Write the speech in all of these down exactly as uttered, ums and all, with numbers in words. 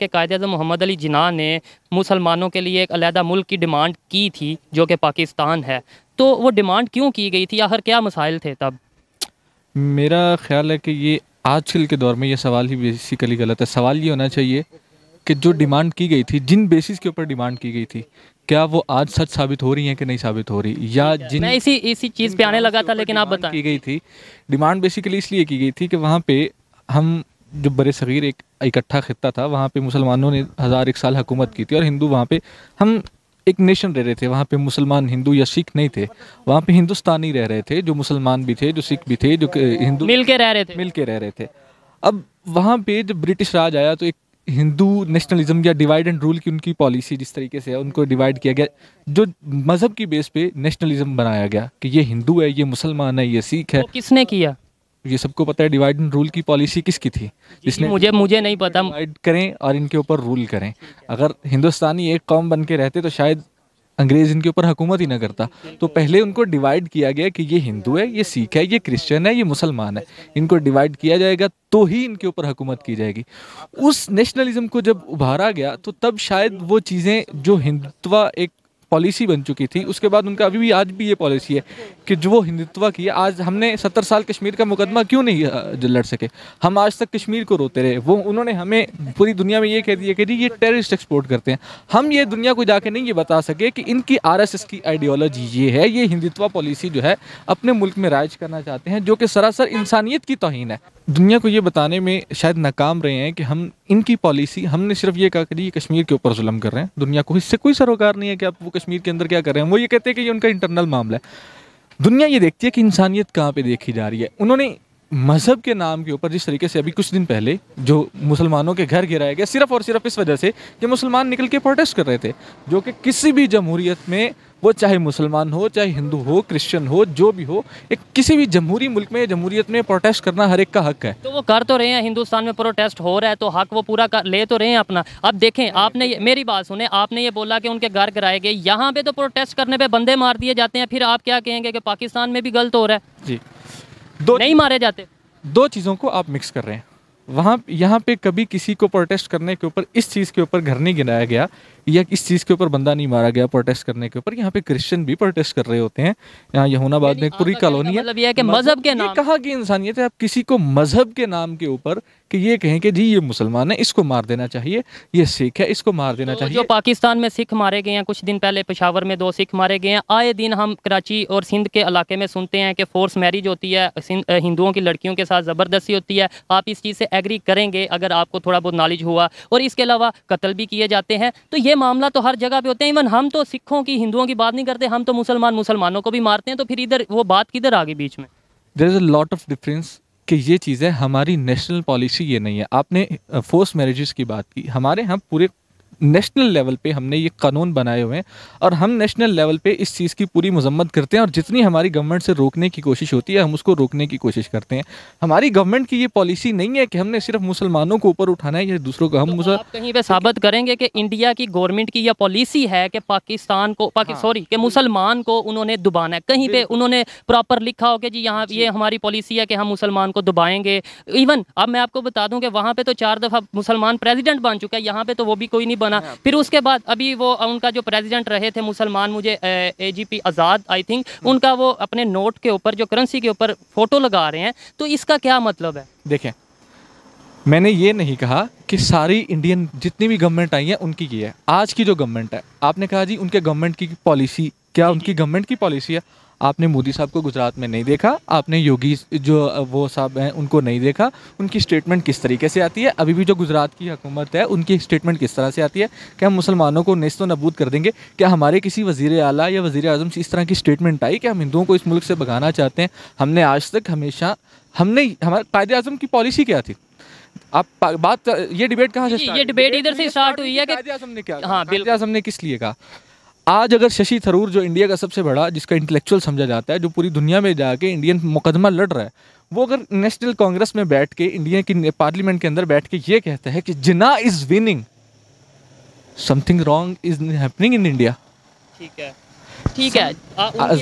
के कायद अज़म मोहम्मद अली जिन्ना ने मुसलमानों के लिए एक अलहदा मुल्क की डिमांड की थी जो कि पाकिस्तान है, तो वो डिमांड क्यों की गई थी, आखिर क्या मसाइल थे तब? मेरा ख्याल है कि ये आजकल के दौर में ये सवाल ही बेसिकली गलत है। सवाल ये होना चाहिए कि जो डिमांड की गई थी, जिन बेसिस के ऊपर डिमांड की गई थी, क्या वो आज सच साबित हो रही है कि नहीं साबित हो रही, या जिन मैं इसी इसी चीज़ पे आने लगा था, लेकिन आप बताएं। की गई थी डिमांड बेसिकली इसलिए की गई थी कि वहाँ पे हम जो बड़े सगीर एक इकट्ठा खिता था, वहाँ पे मुसलमानों ने हज़ार एक साल हुकूमत की थी और हिंदू वहाँ पे हम एक नेशन रह रहे थे। वहाँ पे मुसलमान हिंदू या सिख नहीं थे, वहाँ पे हिंदुस्तानी रह रहे थे, जो मुसलमान भी थे, जो सिख भी थे, जो हिंदू मिल के रह रहे थे मिल के रह रहे थे अब वहाँ पे जब ब्रिटिश राज आया तो एक हिंदू नेशनलिज्म या डिवाइड एंड रूल की उनकी पॉलिसी जिस तरीके से है, उनको डिवाइड किया गया, जो मज़हब की बेस पे नेशनलिज्म बनाया गया कि ये हिंदू है, ये मुसलमान है, ये सिख है। तो किसने किया? ये सबको पता है डिवाइड एंड रूल की पॉलिसी किसकी थी, जिसने मुझे मुझे नहीं पता। डिवाइड करें और इनके ऊपर रूल करें। अगर हिंदुस्तानी एक कौम बन के रहते तो शायद अंग्रेज़ इनके ऊपर हुकूमत ही ना करता। तो पहले उनको डिवाइड किया गया कि ये हिंदू है, ये सिख है, ये क्रिश्चियन है, ये मुसलमान है, इनको डिवाइड किया जाएगा तो ही इनके ऊपर हुकूमत की जाएगी। उस नेशनलिज्म को जब उभारा गया तो तब शायद वो चीज़ें जो हिंदुत्व एक पॉलिसी बन चुकी थी, उसके बाद उनका अभी भी आज भी ये पॉलिसी है कि जो वो हिंदुत्व की है। आज हमने सत्तर साल कश्मीर का मुकदमा क्यों नहीं लड़ सके, हम आज तक कश्मीर को रोते रहे। वो उन्होंने हमें पूरी दुनिया में ये कह दिया कि जी ये टेररिस्ट एक्सपोर्ट करते हैं। हम ये दुनिया को जाके नहीं ये बता सके कि इनकी आर एस एस की आइडियोलॉजी ये है, ये हिंदुत्व पॉलिसी जो है अपने मुल्क में राज करना चाहते हैं, जो कि सरासर इंसानियत की तौहीन है। दुनिया को ये बताने में शायद नाकाम रहे हैं कि हम इनकी पॉलिसी, हमने सिर्फ ये कहा कि ये कश्मीर के ऊपर जुल्म कर रहे हैं, दुनिया को इससे कोई सरोकार नहीं है कि आप वो कश्मीर के अंदर क्या कर रहे हैं। वो ये कहते हैं कि ये उनका इंटरनल मामला है। दुनिया ये देखती है कि इंसानियत कहाँ पे देखी जा रही है। उन्होंने मज़हब के नाम के ऊपर जिस तरीके से अभी कुछ दिन पहले जो मुसलमानों के घर गिराया गया, सिर्फ और सिर्फ इस वजह से कि मुसलमान निकल के प्रोटेस्ट कर रहे थे, जो कि किसी भी जमहूरियत में, वो चाहे मुसलमान हो, चाहे हिंदू हो, क्रिश्चियन हो, जो भी हो, एक किसी भी जमहूरी मुल्क में, जमहूरियत में प्रोटेस्ट करना हर एक का हक है। तो वो कर तो रहे हैं, हिंदुस्तान में प्रोटेस्ट हो रहा है, तो हक वो पूरा कर ले तो रहे हैं अपना। अब देखें, आपने मेरी बात सुने, आपने ये बोला कि उनके घर गिराए गए, यहाँ पे तो प्रोटेस्ट करने पर बंदे मार दिए जाते हैं, फिर आप क्या कहेंगे कि पाकिस्तान में भी गलत हो रहा है? जी, दो नहीं मारे जाते। दो चीज़ों को आप मिक्स कर रहे हैं। वहाँ यहाँ पे कभी किसी को प्रोटेस्ट करने के ऊपर, इस चीज़ के ऊपर घर नहीं गिराया गया या इस चीज़ के ऊपर बंदा नहीं मारा गया प्रोटेस्ट करने के ऊपर। यहाँ पे क्रिश्चियन भी प्रोटेस्ट कर रहे होते हैं। यहाँ यमुनाबाद में पूरी कॉलोनी है। मतलब ये है कि मज़हब के नाम कहा कि इंसानियत है, आप किसी को मज़हब के नाम के ऊपर कि ये कहें कि जी ये मुसलमान है, इसको मार देना चाहिए, ये सिख है, इसको मार देना चाहिए। जो पाकिस्तान में सिख मारे गए हैं, कुछ दिन पहले पेशावर में दो सिख मारे गए हैं। आए दिन हम कराची और सिंध के इलाके में सुनते हैं कि फोर्स मैरिज होती है, हिंदुओं की लड़कियों के साथ ज़बरदस्ती होती है। आप इस चीज़ से एग्री करेंगे अगर आपको थोड़ा बहुत नॉलेज हुआ? और इसके अलावा कत्ल भी किए जाते हैं, तो ये मामला तो हर जगह पे होते हैं। इवन हम तो सिखों की, हिंदुओं की बात नहीं करते, हम तो मुसलमान मुसलमानों को भी मारते हैं, तो फिर इधर वो बात किधर आ गई बीच में? There is a lot of difference कि ये चीज़ें हमारी नेशनल पॉलिसी ये नहीं है। आपने फोर्स मैरिजेस की बात की, हमारे यहाँ पूरे नेशनल लेवल पे हमने ये कानून बनाए हुए हैं और हम नेशनल लेवल पे इस चीज़ की पूरी मजम्मत करते हैं, और जितनी हमारी गवर्नमेंट से रोकने की कोशिश होती है हम उसको रोकने की कोशिश करते हैं। हमारी गवर्नमेंट की ये पॉलिसी नहीं है कि हमने सिर्फ मुसलमानों को ऊपर उठाना है या दूसरों को। हम तो आप कहीं पे साबित करेंगे कि इंडिया की गवर्नमेंट की यह पॉलिसी है कि पाकिस्तान को पाकि, सॉरी कि मुसलमान को उन्होंने दबाना है? कहीं पर उन्होंने प्रॉपर लिखा हो कि जी यहाँ ये हमारी पॉलिसी है कि हम मुसलमान को दबाएंगे। इवन अब मैं आपको बता दूँ कि वहाँ पर तो चार दफ़ा मुसलमान प्रेजिडेंट बन चुका है, यहाँ पर तो वो भी कोई नहीं बना। फिर उसके बाद अभी वो उनका जो प्रेसिडेंट रहे थे मुसलमान, मुझे एजीपी आज़ाद आई थिंक, उनका वो अपने नोट के ऊपर, जो करेंसी के ऊपर फोटो लगा रहे हैं, तो इसका क्या मतलब है? देखें, मैंने ये नहीं कहा कि सारी इंडियन जितनी भी गवर्नमेंट आई है उनकी ये है। आज की जो गवर्नमेंट है, आपने कहा जी उनके गवर्नमेंट की पॉलिसी, क्या उनकी गवर्नमेंट की पॉलिसी है? आपने मोदी साहब को गुजरात में नहीं देखा, आपने योगी जो वो साहब हैं उनको नहीं देखा, उनकी स्टेटमेंट किस तरीके से आती है। अभी भी जो गुजरात की हुकूमत है उनकी स्टेटमेंट किस तरह से आती है कि हम मुसलमानों को नेस्तो नबूद कर देंगे। क्या हमारे किसी वज़ीर आला या वज़ीर आज़म से इस तरह की स्टेटमेंट आई कि हम हिंदुओं को इस मुल्क से भगाना चाहते हैं? हमने आज तक हमेशा, हमने हमारे कायद आज़म की पॉलिसी क्या थी? आप बात, ये डिबेट कहाँ से, ये डिबेट इधर से स्टार्ट हुई है कि कायद आज़म ने क्या, हाँ कायद आज़म ने किस लिए कहा। आज अगर शशि थरूर, जो इंडिया का सबसे बड़ा, जिसका इंटेलेक्चुअल समझा जाता है, जो पूरी दुनिया में जाके इंडियन मुकदमा लड़ रहा है, वो अगर नेशनल कांग्रेस में बैठ के, इंडिया की पार्लियामेंट के अंदर बैठ के ये कहता है कि Jinnah is winning, something wrong is happening in India. ठीक है, ठीक है,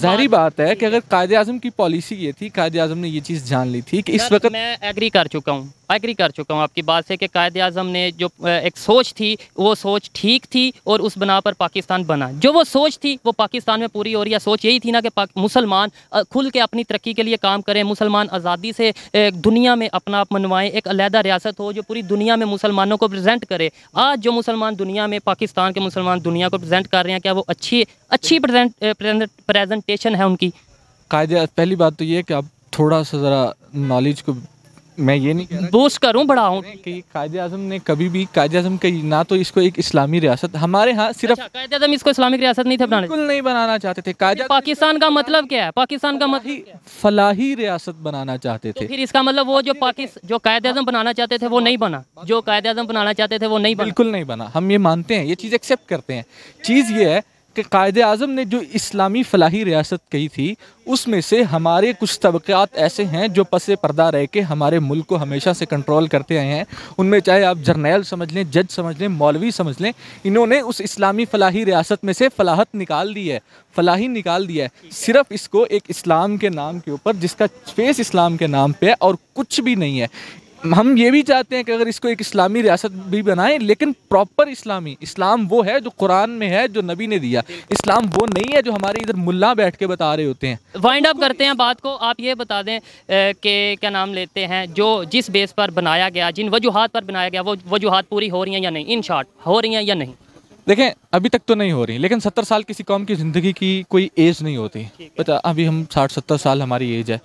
जाहिर बात है कि अगर कायद आज़म की पॉलिसी ये थी, कायद आज़म ने ये चीज़ जान ली थी कि इस वक्त, मैं एग्री कर चुका हूँ एग्री कर चुका हूँ आपकी बात से कि कायदे आज़म ने जो एक सोच थी वो सोच ठीक थी और उस बना पर पाकिस्तान बना। जो वो सोच थी वो पाकिस्तान में पूरी हो रही है। सोच यही थी ना कि मुसलमान खुल के अपनी तरक्की के लिए काम करें, मुसलमान आज़ादी से दुनिया में अपना आप मनवाएं, एक अलहदा रियासत हो जो पूरी दुनिया में मुसलमानों को प्रेजेंट करे। आज जो मुसलमान दुनिया में पाकिस्तान के मुसलमान दुनिया को प्रेजेंट कर रहे हैं, क्या वो अच्छी अच्छी प्रेजेंट प्रेजेंटेशन है उनकी? कायदे पहली बात तो ये है कि आप थोड़ा सा ज़रा नॉलेज को मैं ये नहीं बूस्ट करूँ बढ़ाऊँ कि कायदे आज़म ने कभी भी कायदे आज़म का ना तो इसको एक इस्लामी रियासत हमारे यहाँ सिर्फ अच्छा, कायदे आज़म इसको इस्लामिक रियासत नहीं थे बनाना, बिल्कुल नहीं बनाना चाहते थे। कायदे पाकिस्तान का मतलब क्या है? पाकिस्तान का मतलब फलाही रियासत बनाना चाहते थे। फिर इसका मतलब वो जो पाकिस्तान जो कायदे आज़म बनाना चाहते थे वो नहीं बना, जो कायदे आज़म बनाना चाहते थे वो नहीं बना, बिल्कुल नहीं बना। हम ये मानते हैं, ये चीज़ एक्सेप्ट करते हैं। चीज़ ये है कि कायदे आज़म ने जो इस्लामी फलाही रियासत कही थी उसमें से हमारे कुछ तबक़ात ऐसे हैं जो पसे पर्दा रह के हमारे मुल्क को हमेशा से कंट्रोल करते आए हैं। उनमें चाहे आप जर्नैल समझ लें, जज समझ लें, मौलवी समझ लें, इन्होंने उस इस्लामी फलाही रियासत में से फलाहत निकाल दी है, फलाही निकाल दिया है। सिर्फ इसको एक इस्लाम के नाम के ऊपर, जिसका फेस इस्लाम के नाम पर है और कुछ भी नहीं है। हम ये भी चाहते हैं कि अगर इसको एक इस्लामी रियासत भी बनाएं, लेकिन प्रॉपर इस्लामी। इस्लाम वो है जो कुरान में है, जो नबी ने दिया। इस्लाम वो नहीं है जो हमारे इधर मुल्ला बैठ के बता रहे होते हैं। वाइंड अप करते हैं बात को। आप ये बता दें कि क्या नाम लेते हैं जो जिस बेस पर बनाया गया, जिन वजूहात पर बनाया गया, वो वजूहात पूरी हो रही हैं या नहीं? इन शॉर्ट हो रही हैं या नहीं? देखें, अभी तक तो नहीं हो रही, लेकिन सत्तर साल किसी कौम की ज़िंदगी की कोई एज नहीं होती। पता अभी हम साठ सत्तर साल हमारी एज है,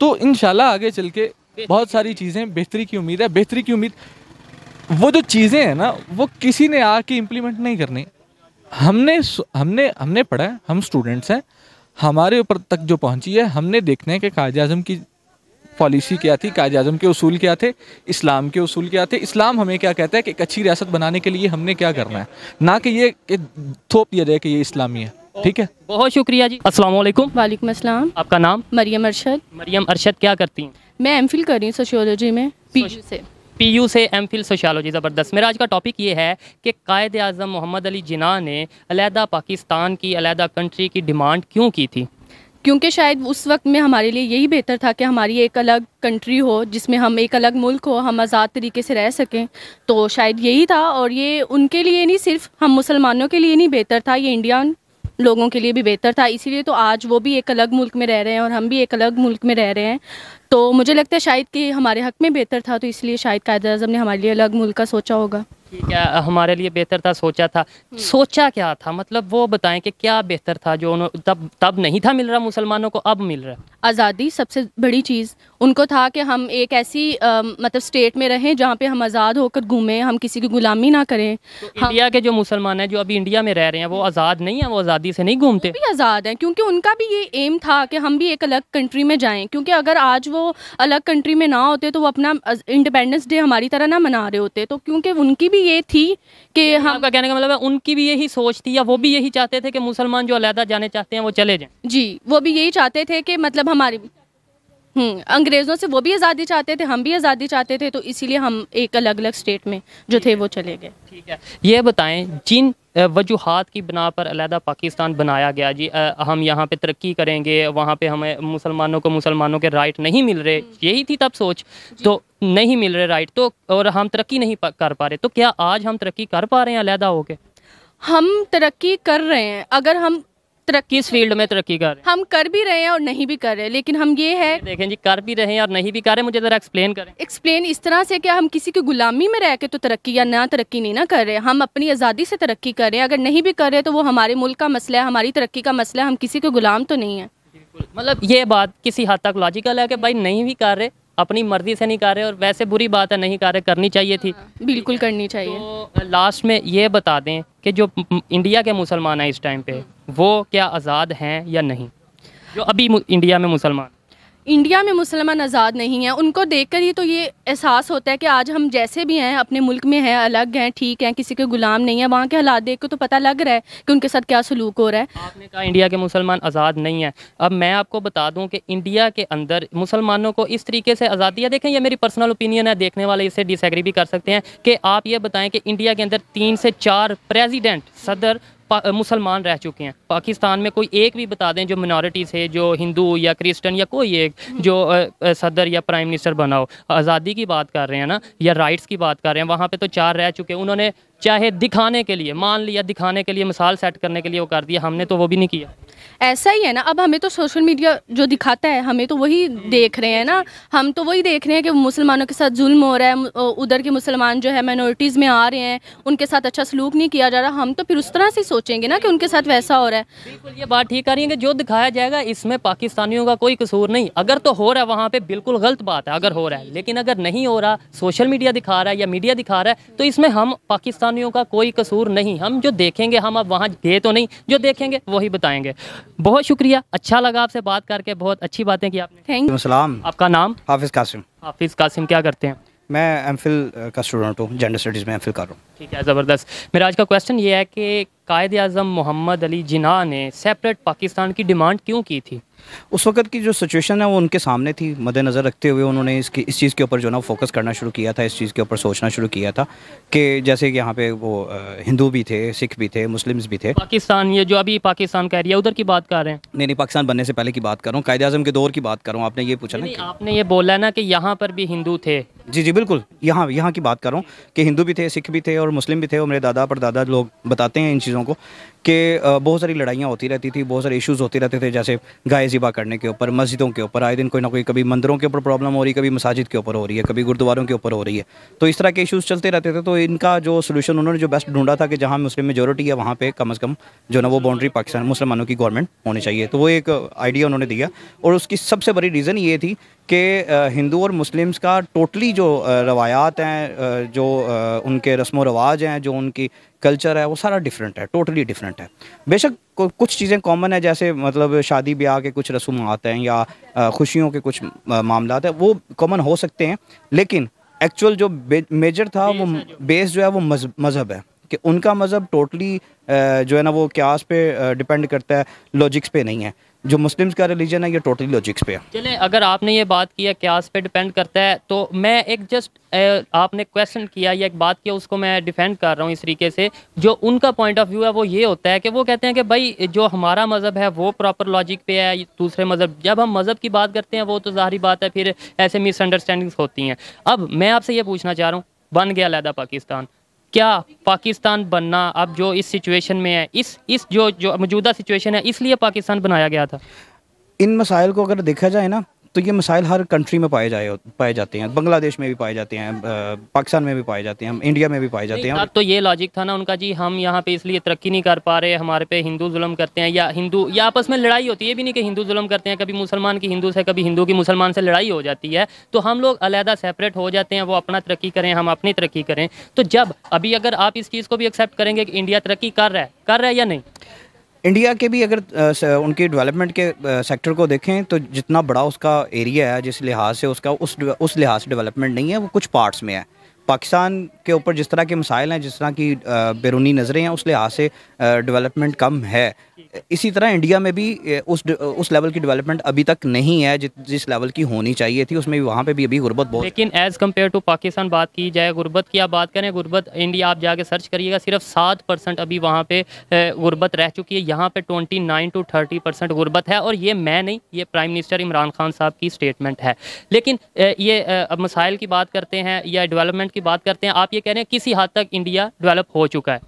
तो इंशाल्लाह आगे चल के बहुत सारी चीज़ें बेहतरी की उम्मीद है। बेहतरी की उम्मीद वो जो चीज़ें हैं ना, वो किसी ने आके इम्प्लीमेंट नहीं करनी। हमने हमने हमने पढ़ा है, हम स्टूडेंट्स हैं, हमारे ऊपर तक जो पहुंची है, हमने देखना है कि कायदे आज़म की पॉलिसी क्या थी, कायदे आज़म के उसूल क्या थे, इस्लाम के उसूल क्या थे, इस्लाम हमें क्या कहता है कि एक अच्छी रियासत बनाने के लिए हमने क्या करना है, ना कि ये थोप दिया जाए कि ये इस्लामी है। ठीक है, बहुत शुक्रिया जी। अस्सलाम वालेकुम। वालेकुम अस्सलाम। आपका नाम? मरियम अरशद। मरियम अरशद क्या करती हैं? मैं एम फिल कर रही हूँ सोशियोलॉजी में, पी यू से पी यू से एम फिल सोशियोलॉजी। ज़बरदस्त। मेरा आज का टॉपिक ये है कि कायदे आज़म मोहम्मद अली जिन्ना ने अलहदा पाकिस्तान की, अलहदा कंट्री की डिमांड क्यों की थी? क्योंकि शायद उस वक्त में हमारे लिए यही बेहतर था कि हमारी एक अलग कंट्री हो, जिसमें हम एक अलग मुल्क हो, हम आज़ाद तरीके से रह सकें। तो शायद यही था, और ये उनके लिए नहीं, सिर्फ हम मुसलमानों के लिए नहीं बेहतर था, ये इंडियन लोगों के लिए भी बेहतर था। इसीलिए तो आज वो भी एक अलग मुल्क में रह रहे हैं और हम भी एक अलग मुल्क में रह रहे हैं। तो मुझे लगता है शायद कि हमारे हक़ में बेहतर था, तो इसलिए शायद कायदे आज़म ने हमारे लिए अलग मुल्क का सोचा होगा। ठीक है, हमारे लिए बेहतर था सोचा था। सोचा क्या था, मतलब वो बताएं कि क्या बेहतर था जो तब तब नहीं था मिल रहा मुसलमानों को, अब मिल रहा? आज़ादी सबसे बड़ी चीज़ उनको था कि हम एक ऐसी आ, मतलब स्टेट में रहें जहाँ पे हम आज़ाद होकर घूमें, हम किसी की गुलामी ना करें। तो हम... इंडिया के जो मुसलमान हैं जो अभी इंडिया में रह रहे हैं वो आज़ाद नहीं है, वो आज़ादी से नहीं घूमते? भी आज़ाद हैं, क्योंकि उनका भी ये एम था कि हम भी एक अलग कंट्री में जाएँ। क्योंकि अगर आज वो अलग कंट्री में ना होते तो वो अपना इंडिपेंडेंस डे हमारी तरह ना मना रहे होते। तो क्योंकि उनकी ये थी कि हम का कहने का मतलब है उनकी भी यही सोच थी, या वो भी यही चाहते थे कि मुसलमान जो अलहदा जाने चाहते हैं वो चले जाएं? जी, वो भी यही चाहते थे कि मतलब हमारी हम्म अंग्रेज़ों से वो भी आज़ादी चाहते थे, हम भी आज़ादी चाहते थे, तो इसीलिए हम एक अलग अलग स्टेट में जो थे वो चले गए। ठीक है, ये बताएं जिन वजूहात की बिना पर अलहदा पाकिस्तान बनाया गया जी, आ, हम यहाँ पे तरक्की करेंगे, वहाँ पे हमें मुसलमानों को मुसलमानों के राइट नहीं मिल रहे, यही थी तब सोच, तो नहीं मिल रहे राइट, तो और हम तरक्की नहीं कर पा रहे। तो क्या आज हम तरक्की कर पा रहे हैं अलहदा होके? हम तरक्की कर रहे हैं, अगर हम तरक्की इस फील्ड में तरक्की कर रहे हैं, हम कर भी रहे हैं और नहीं भी कर रहे हैं। लेकिन हम ये है देखें जी, कर भी रहे हैं और नहीं भी कर रहे हैं। मुझे ज़रा एक्सप्लेन करें। एक्सप्लेन इस तरह से कि हम किसी की गुलामी में रह के तो तरक्की या ना तरक्की नहीं ना कर रहे, हम अपनी आज़ादी से तरक्की कर रहे हैं। अगर नहीं भी कर रहे तो वो हमारे मुल्क का मसला है, हमारी तरक्की का मसला है, हम किसी के गुलाम तो नहीं है। मतलब ये बात किसी हद तक लॉजिकल है कि भाई नहीं भी कर रहे, अपनी मर्जी से नहीं कर रहे, और वैसे बुरी बात है नहीं कर रहे, करनी चाहिए थी, बिल्कुल करनी चाहिए। तो लास्ट में ये बता दें कि जो इंडिया के मुसलमान हैं इस टाइम पे, वो क्या आज़ाद हैं या नहीं? जो अभी इंडिया में मुसलमान इंडिया में मुसलमान आज़ाद नहीं है, उनको देखकर ही तो ये एहसास होता है कि आज हम जैसे भी हैं अपने मुल्क में हैं, अलग हैं, ठीक हैं, किसी के गुलाम नहीं है। वहाँ के हालात देख के तो पता लग रहा है कि उनके साथ क्या सलूक हो रहा है। आपने कहा इंडिया के मुसलमान आज़ाद नहीं है, अब मैं आपको बता दूं कि इंडिया के अंदर मुसलमानों को इस तरीके से आज़ादी है। देखें, यह मेरी पर्सनल ओपिनियन है, देखने वाले इससे डिसएग्री भी कर सकते हैं, कि आप ये बताएं कि इंडिया के अंदर तीन से चार प्रेजिडेंट, सदर मुसलमान रह चुके हैं। पाकिस्तान में कोई एक भी बता दें जो मिनॉरिटी से, जो हिंदू या क्रिश्चियन या कोई एक जो सदर या प्राइम मिनिस्टर बना हो। आज़ादी की बात कर रहे हैं ना, या राइट्स की बात कर रहे हैं, वहाँ पे तो चार रह चुके हैं। उन्होंने चाहे दिखाने के लिए मान लिया, दिखाने के लिए, मिसाल सेट करने के लिए वो कर दिया, हमने तो वो भी नहीं किया। ऐसा ही है ना, अब हमें तो सोशल मीडिया जो दिखाता है हमें तो वही देख रहे हैं ना, हम तो वही देख रहे हैं कि मुसलमानों के साथ जुल्म हो रहा है, उधर के मुसलमान जो है माइनॉरिटीज़ में आ रहे हैं, उनके साथ अच्छा सलूक नहीं किया जा रहा। हम तो फिर उस तरह से सोचेंगे ना कि उनके साथ वैसा हो रहा है। बिल्कुल ये बात ठीक करेंगे, जो दिखाया जाएगा इसमें पाकिस्तानियों का कोई कसूर नहीं। अगर तो हो रहा है वहाँ पर बिल्कुल गलत बात है, अगर हो रहा है, लेकिन अगर नहीं हो रहा, सोशल मीडिया दिखा रहा है या मीडिया दिखा रहा है, तो इसमें हम पाकिस्तानियों का कोई कसूर नहीं। हम जो देखेंगे, हम अब वहाँ गए तो नहीं, जो देखेंगे वही बताएंगे। बहुत शुक्रिया, अच्छा लगा आपसे बात करके, बहुत अच्छी बातें की आपने। Thank you. सलाम। आपका नाम? हाफिज़ कासिम। हाफिज़ कासिम, क्या करते हैं? मैं एम फिल का स्टूडेंट हूँ, जेंडर स्टडीज़ में एम फिल कर रहा हूँ। ठीक है, ज़बरदस्त। मेरा आज का क्वेश्चन ये है कि कायद आज़म मोहम्मद अली जिन्ना ने सेपरेट पाकिस्तान की डिमांड क्यों की थी? उस वक्त की जो सिचुएशन है वो उनके सामने थी, मद्देनज़र रखते हुए उन्होंने इसकी इस चीज़ के ऊपर जो ना फोकस करना शुरू किया था, इस चीज़ के ऊपर सोचना शुरू किया था कि जैसे कि यहाँ पे वो हिंदू भी थे, सिख भी थे, मुस्लिम्स भी थे। पाकिस्तान, ये जो अभी पाकिस्तान कह रही है, उधर की बात कर रहे हैं? नहीं नहीं, पाकिस्तान बनने से पहले की बात कर रहा हूँ, कायदे आज़म के दौर की बात कर रहा हूँ। आपने ये पूछा ना, आपने ये बोला ना कि यहाँ पर भी हिंदू थे। जी जी बिल्कुल, यहाँ यहाँ की बात कर रहा हूँ कि हिंदू भी थे, सिख भी थे और मुस्लिम भी थे। और मेरे दादा परदादा लोग बताते हैं इन चीज़ों को कि बहुत सारी लड़ाइयाँ होती रहती थी, बहुत सारे इश्यूज़ होते रहते थे, जैसे गाय ज़िबा करने के ऊपर, मस्जिदों के ऊपर आए दिन कोई ना कोई, कभी मंदिरों के ऊपर प्रॉब्लम हो रही, कभी मसाजिद के ऊपर हो रही है, कभी गुरुद्वारों के ऊपर हो रही है। तो इस तरह के इश्यूज़ चलते रहते थे। तो इनका जो सोल्यूशन उन्होंने जो बेस्ट ढूंढा था कि जहाँ मुस्लिम मेजोरिटी है वहाँ पर कम अज़ कम जो ना वो बाउंड्री पाकिस्तान मुसलमानों की गवर्नमेंट होनी चाहिए। तो वो एक आइडिया उन्होंने दिया और उसकी सबसे बड़ी रीज़न ये थी कि हिंदू और मुस्लिम्स का टोटली जो रवायात हैं, जो उनके रस्म व रवाज हैं, जो उनकी कल्चर है, वो सारा डिफरेंट है, टोटली डिफरेंट है। बेशक कुछ चीज़ें कॉमन है, जैसे मतलब शादी ब्याह के कुछ रसूमात हैं या खुशियों के कुछ मामलात हैं, वो कॉमन हो सकते हैं, लेकिन एक्चुअल जो मेजर था वो बेस जो है वो मज़हब है कि उनका मज़हब टोटली जो है ना वो क्यास पे डिपेंड करता है, लॉजिक्स पे नहीं है। जो मुस्लिम्स का रिलीजन है ये टोटली लॉजिक्स पे है। चले, अगर आपने ये बात किया क्यास पे डिपेंड करता है, तो मैं एक जस्ट आपने क्वेश्चन किया या एक बात किया, उसको मैं डिफेंड कर रहा हूँ इस तरीके से। जो उनका पॉइंट ऑफ व्यू है वो ये होता है कि वो कहते हैं कि भाई जो हमारा मज़हब है वो प्रॉपर लॉजिक पे है, दूसरे मज़हब, जब हम मज़हब की बात करते हैं वो तो ज़ाहरी बात है फिर ऐसे मिसअंडरस्टैंडिंग्स होती हैं। अब मैं आपसे ये पूछना चाह रहा हूँ, बन गया अलहदा पाकिस्तान, क्या पाकिस्तान बनना अब जो इस सिचुएशन में है, इस इस जो जो मौजूदा सिचुएशन है, इसलिए पाकिस्तान बनाया गया था? इन मसाइल को अगर देखा जाए ना तो ये मसाइल हर कंट्री में पाए जाए पाए जाते हैं, बांग्लादेश में भी पाए जाते हैं, पाकिस्तान में भी पाए जाते हैं, इंडिया में भी पाए जाते हैं। तो ये लॉजिक था ना उनका, जी हम यहाँ पे इसलिए तरक्की नहीं कर पा रहे, हमारे पे हिंदू जुल्म करते हैं या हिंदू या आपस में लड़ाई होती है, ये भी नहीं कि हिंदू जुल्म करते हैं, कभी मुसलमान की हिंदू से, कभी हिंदू की मुसलमान से लड़ाई हो जाती है, तो हम लोग अलहदा सेपरेट हो जाते हैं, वो अपना तरक्की करें, हम अपनी तरक्की करें। तो जब अभी अगर आप इस चीज़ को भी एक्सेप्ट करेंगे कि इंडिया तरक्की कर रहा है कर रहा है या नहीं, इंडिया के भी अगर उनकी डेवलपमेंट के सेक्टर को देखें तो जितना बड़ा उसका एरिया है, जिस लिहाज से उसका उस उस लिहाज से डेवलपमेंट नहीं है, वो कुछ पार्ट्स में है। पाकिस्तान के ऊपर जिस तरह के मसाइल हैं, जिस तरह की बैरूनी नज़रें हैं, उस लिहाज से डेवलपमेंट कम है। इसी तरह इंडिया में भी उस उस लेवल की डेवलपमेंट अभी तक नहीं है जि, जिस लेवल की होनी चाहिए थी, उसमें भी वहाँ पे भी अभी गुर्बत बहुत। लेकिन एज़ कम्पेयर टू पाकिस्तान बात की जाए, गुर्बत की आप बात करें, गुर्बत इंडिया आप जाके सर्च करिएगा, सिर्फ सात परसेंट अभी वहाँ पे गुर्बत रह चुकी है, यहाँ पे twenty nine to thirty percent गुर्बत है। और ये मैं नहीं, ये प्राइम मिनिस्टर इमरान खान साहब की स्टेटमेंट है। लेकिन ये मसाइल की बात करते हैं या डेवलपमेंट की बात करते हैं, आप ये कह रहे हैं किसी हद तक इंडिया डेवलप हो चुका है?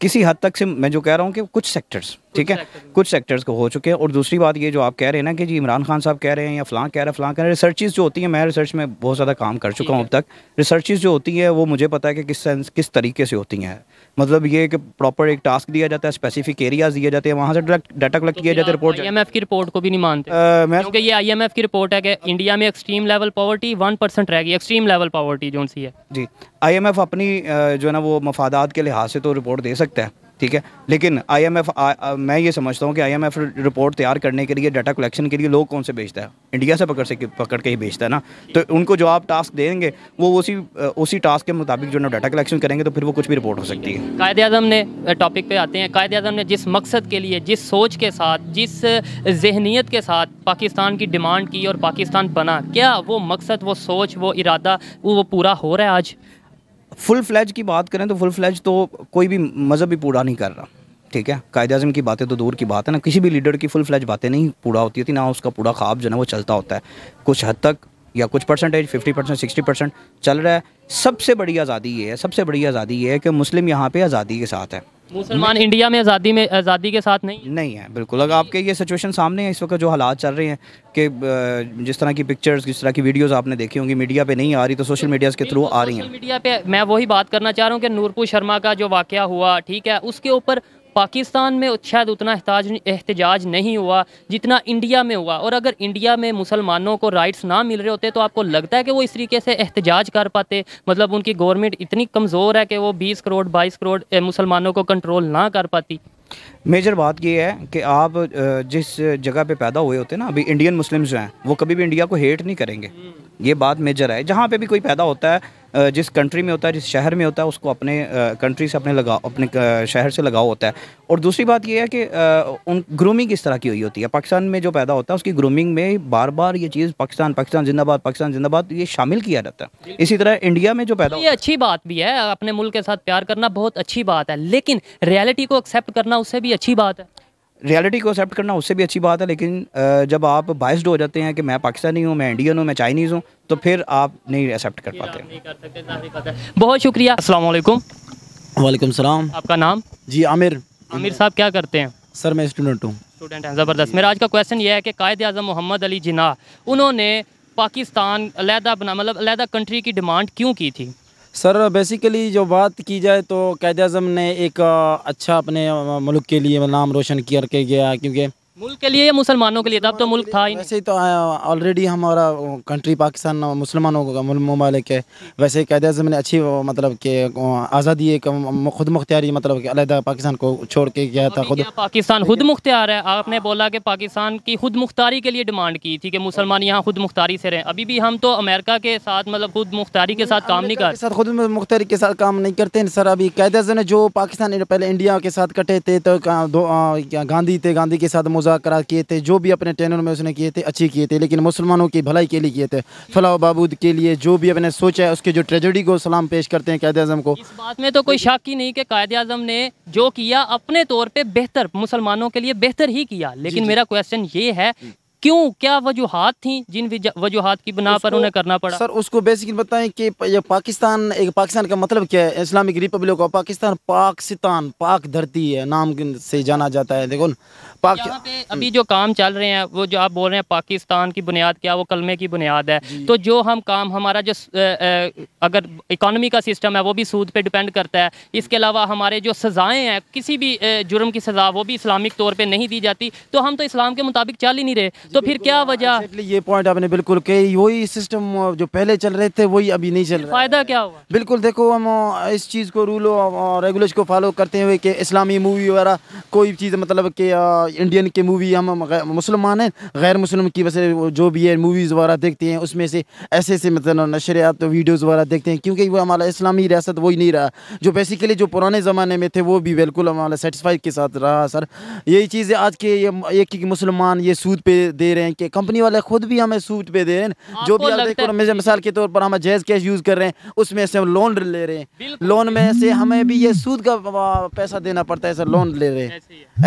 किसी हद तक से मैं जो कह रहा हूँ कि कुछ सेक्टर्स, ठीक है, कुछ सेक्टर्स को हो चुके हैं। और दूसरी बात ये जो आप कह रहे हैं ना कि जी इमरान खान साहब कह रहे हैं या फ़लाँ कह रहे हैं फ़लाँ कह रहे हैं, रिसर्चेज़ जो होती हैं, मैं रिसर्च में बहुत ज़्यादा काम कर चुका हूँ अब तक, रिसर्चेज़ जो होती है वो मुझे पता है कि किस सेंस किस तरीके से होती हैं। मतलब ये कि प्रॉपर एक टास्क दिया जाता है, स्पेसिफिक एरियाज़ दिए जाते हैं, वहाँ से डाटा कलेक्ट किया जाता है। रिपोर्ट आई एम एफ़ की रिपोर्ट को भी नहीं मानते क्योंकि ये आई एम एफ़ की रिपोर्ट है कि इंडिया में extreme level poverty one percent रह गई, एक्सट्रीम लेवल पावर्टी जो सी है। जी, आई एम एफ़ अपनी जो है ना वो मफादात के लिहाज से तो रिपोर्ट दे सकता है, ठीक है, लेकिन आईएमएफ, मैं ये समझता हूँ कि आईएमएफ रिपोर्ट तैयार करने के लिए, डाटा कलेक्शन के लिए लोग कौन से भेजता है? इंडिया से पकड़ से पकड़ के ही भेजता है ना। तो उनको जो आप टास्क देंगे वो उसी उसी टास्क के मुताबिक जो ना डाटा कलेक्शन करेंगे, तो फिर वो कुछ भी रिपोर्ट हो सकती है। कायदे आज़म ने टॉपिक पे आते हैं, कायदे आज़म ने जिस मकसद के लिए, जिस सोच के साथ, जिस जहनीत के साथ पाकिस्तान की डिमांड की और पाकिस्तान बना, क्या वो मकसद, वो सोच, वो इरादा वो पूरा हो रहा है आज? फुल फ्लैज की बात करें तो फुल फ्लैज तो कोई भी मज़हब भी पूरा नहीं कर रहा, ठीक है, कायद आज़म की बातें तो दूर की बात है ना, किसी भी लीडर की फुल फ्लैज बातें नहीं पूरा होती होती ना, उसका पूरा ख्वाब जो है वो चलता होता है कुछ हद तक या कुछ percentage fifty percent sixty percent चल रहा है। सबसे बड़ी आज़ादी ये है, सबसे बड़ी आज़ादी ये है कि मुस्लिम यहाँ पे आज़ादी के साथ है, मुसलमान इंडिया में आज़ादी में आज़ादी के साथ नहीं नहीं है बिल्कुल। अगर आपके ये सिचुएशन सामने है इस वक्त, जो हालात चल रहे हैं कि जिस तरह की पिक्चर्स, जिस तरह की वीडियोस आपने देखी होंगी, मीडिया पे नहीं आ रही तो सोशल मीडिया के थ्रू आ रही हैं। मीडिया पे मैं वही बात करना चाह रहा हूँ कि नूरपुर शर्मा का जो वाक़या हुआ, ठीक है, उसके ऊपर पाकिस्तान में शायद उतना एहतजाज नहीं हुआ जितना इंडिया में हुआ। और अगर इंडिया में मुसलमानों को राइट्स ना मिल रहे होते तो आपको लगता है कि वो इस तरीके से एहतजाज कर पाते? मतलब उनकी गवर्नमेंट इतनी कमज़ोर है कि वो बीस करोड़ बाईस करोड़ मुसलमानों को कंट्रोल ना कर पाती। मेजर बात ये है कि आप जिस जगह पे पैदा हुए होते हैं ना, अभी इंडियन मुस्लिम्स जो हैं वो कभी भी इंडिया को हेट नहीं करेंगे, ये बात मेजर है। जहाँ पे भी कोई पैदा होता है, जिस कंट्री में होता है, जिस शहर में होता है, उसको अपने कंट्री से अपने लगाव, अपने शहर से लगाव होता है। और दूसरी बात ये है कि उन ग्रूमिंग किस तरह की हुई होती है। पाकिस्तान में जो पैदा होता है उसकी ग्रूमिंग में बार बार ये चीज़ पाकिस्तान पाकिस्तान जिंदाबाद पाकिस्तान जिंदाबाद ये शामिल किया जाता है। इसी तरह इंडिया में जो पैदा, ये अच्छी बात भी है, अपने मुल्क के साथ प्यार करना बहुत अच्छी बात है, लेकिन रियलिटी को एक्सेप्ट करना उससे भी अच्छी बात है। रियलिटी को एक्सेप्ट करना उससे भी अच्छी बात है, लेकिन जब आप बाइस्ड हो जाते हैं कि मैं पाकिस्तानी हूँ, मैं इंडियन हूँ, मैं चाइनीज़ हूँ, तो फिर आप नहीं एक्सेप्ट कर पाते। बहुत शुक्रिया। अस्सलाम वालेकुम। वालेकुम सलाम। आपका नाम? जी आमिर। आमिर साहब क्या करते हैं? सर मैं स्टूडेंट हूँ। स्टूडेंट हैं, ज़बरदस्त। मेरा आज का क्वेश्चन ये है कि कायद आज़म मोहम्मद अली जिन्ना, उन्होंने पाकिस्तान अलहदा बना, मतलब अलहदा कंट्री की डिमांड क्यों की थी? सर बेसिकली जो बात की जाए तो कायद आज़म ने एक अच्छा अपने मुल्क के लिए नाम रोशन किया के गया, क्योंकि मुल्क के लिए या मुसलमानों के लिए, तब तो मुल्क था ही वैसे ही, तो ऑलरेडी हमारा कंट्री पाकिस्तान मुसलमानों का ममालिक है। वैसे कायद आज़म ने अच्छी मतलब के आज़ादी खुद मुख्तियारी मतलब कि अलहदा पाकिस्तान को छोड़ के गया था। खुद पाकिस्तान खुद मुख्तियार है। आपने बोला कि पाकिस्तान की खुद मुख्तारी के लिए डिमांड की थी कि मुसलमान यहाँ खुद मुख्तारी से रहें। अभी भी हम तो अमेरिका के साथ मतलब खुद मुख्तारी के साथ काम नहीं करते सर, खुद मुख्तारी के साथ काम नहीं करते हैं सर। अभी कायद आज़म ने जो पाकिस्तान पहले इंडिया के साथ कटे थे, तो गांधी थे, गांधी के साथ मुज़ाकरा किए थे, जो भी अपने टेनर में उसने किए थे अच्छे किए थे, लेकिन मुसलमानों की भलाई के लिए किए थे, फलाह बहबूद के लिए जो भी अपने सोचा है, उसके जो ट्रेजेडी को सलाम पेश करते हैं कायद आज़म को। इस बात में तो कोई शक ही नहीं कि कायद आज़म ने जो किया अपने तौर पे बेहतर, मुसलमानों के लिए बेहतर ही किया। लेकिन जी, मेरा क्वेश्चन ये है क्यों, क्या वजूहात थी जिन वजूहात की बिना पर उन्हें करना पड़ा? सर उसको बेसिकली बताएं कि पाकिस्तान, एक पाकिस्तान का मतलब क्या है, Islamic Republic of Pakistan, Pakistan पाक धरती है नाम से जाना जाता है। देखो पाक पे अभी जो काम चल रहे हैं, वो जो आप बोल रहे हैं पाकिस्तान की बुनियाद क्या, वो कलमे की बुनियाद है, तो जो हम काम हमारा जो अगर इकॉनमी का सिस्टम है वो भी सूद पर डिपेंड करता है। इसके अलावा हमारे जो सज़ाएँ हैं, किसी भी जुर्म की सज़ा वो भी इस्लामिक तौर पर नहीं दी जाती, तो हम तो इस्लाम के मुताबिक चल ही नहीं रहे, तो फिर क्या वजह? ये पॉइंट आपने बिल्कुल कही, वही सिस्टम जो पहले चल रहे थे वही अभी नहीं चल रहा। फायदा क्या हुआ? बिल्कुल देखो, हम इस चीज़ को रूल और रेगुलेशन को फॉलो करते हुए कि इस्लामी मूवी वगैरह कोई चीज़ मतलब कि इंडियन के मूवी, हम मुसलमान हैं, गैर मुस्लिम की वजह जो भी है मूवीज़ वगैरह देखते हैं, उसमें से ऐसे ऐसे मतलब नशरियात वीडियोज़ वगैरह देखते हैं, क्योंकि वो हमारा इस्लामी रियासत वही नहीं रहा जो बेसिकली जो पुराने ज़माने में थे, वो भी बिल्कुल हमारा सेटिस्फाई के साथ रहा। सर यही चीज़ें आज के एक मुसलमान ये सूद पर दे रहे हैं कि कंपनी वाले खुद भी हमें सूद पे दे रहे हैं, जो भी आप देखो मिसाल के तौर पर हम जायज कैश यूज कर रहे हैं, उसमें से हम लोन ले रहे हैं, लोन में से हमें भी ये सूद का पैसा देना पड़ता है सर, लोन ले रहे हैं।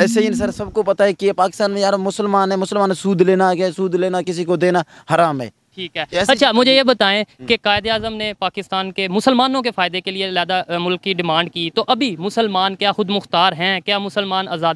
ऐसे ही सर सबको पता है कि पाकिस्तान में यार मुसलमान है, मुसलमान सूद लेना है, सूद लेना किसी को देना हराम है, ठीक है। अच्छा मुझे ये बताएं कि कायद आज़म ने पाकिस्तान के मुसलमानों के फ़ायदे के लिए अलहदा मुल्क की डिमांड की, तो अभी मुसलमान क्या खुद मुख्तार हैं, क्या मुसलमान आज़ाद